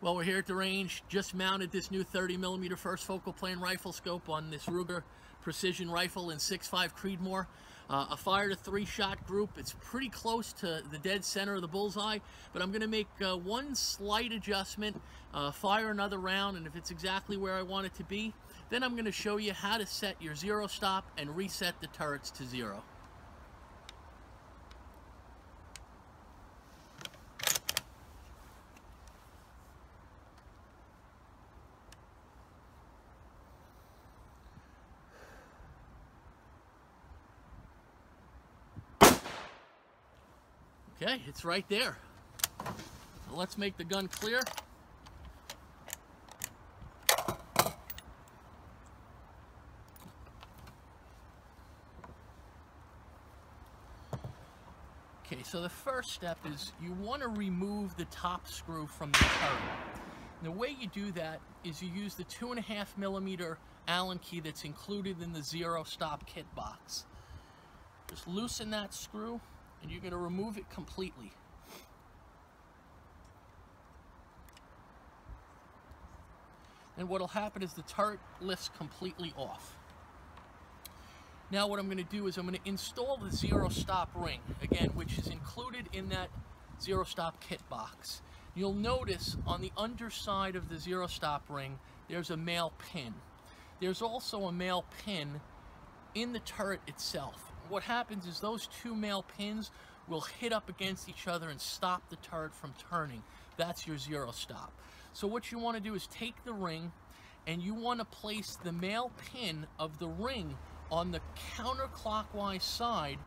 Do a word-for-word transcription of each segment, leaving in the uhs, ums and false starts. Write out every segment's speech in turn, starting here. Well, we're here at the range, just mounted this new thirty millimeter first focal plane rifle scope on this Ruger Precision Rifle in six point five Creedmoor. Uh, I fired a three-shot group. It's pretty close to the dead center of the bullseye, but I'm going to make uh, one slight adjustment, uh, fire another round, and if it's exactly where I want it to be, then I'm going to show you how to set your zero stop and reset the turrets to zero. Okay, it's right there. Now let's make the gun clear. Okay, so the first step is you want to remove the top screw from the turret. The way you do that is you use the two and a half millimeter Allen key that's included in the zero stop kit box. Just loosen that screw, and you're going to remove it completely. And what will happen is the turret lifts completely off. Now what I'm going to do is I'm going to install the zero stop ring, again, which is included in that zero stop kit box. You'll notice on the underside of the zero stop ring, there's a male pin. There's also a male pin in the turret itself. What happens is those two male pins will hit up against each other and stop the turret from turning. That's your zero stop. So what you want to do is take the ring and you want to place the male pin of the ring on the counterclockwise side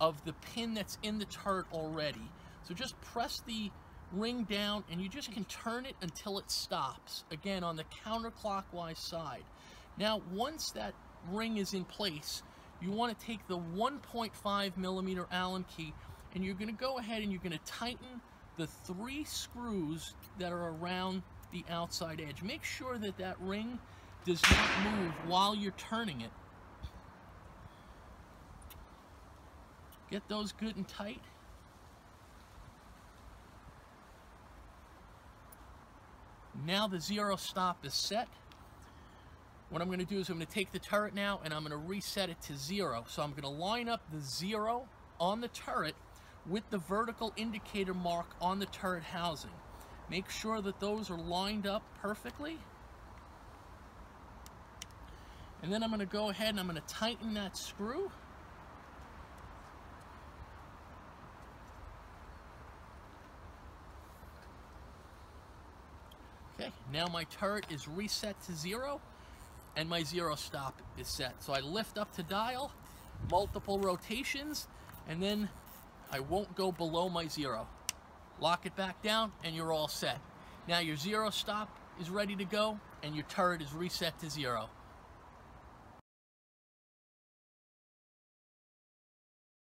of the pin that's in the turret already. So just press the ring down and you just can turn it until it stops, again on the counterclockwise side. Now once that ring is in place, you want to take the one point five millimeter Allen key and you're going to go ahead and you're going to tighten the three screws that are around the outside edge. Make sure that that ring does not move while you're turning it. Get those good and tight. Now the zero stop is set. What I'm going to do is I'm going to take the turret now and I'm going to reset it to zero. So I'm going to line up the zero on the turret with the vertical indicator mark on the turret housing. Make sure that those are lined up perfectly. And then I'm going to go ahead and I'm going to tighten that screw. Okay, now my turret is reset to zero. And my zero stop is set. So I lift up to dial, multiple rotations, and then I won't go below my zero. Lock it back down and you're all set. Now your zero stop is ready to go and your turret is reset to zero.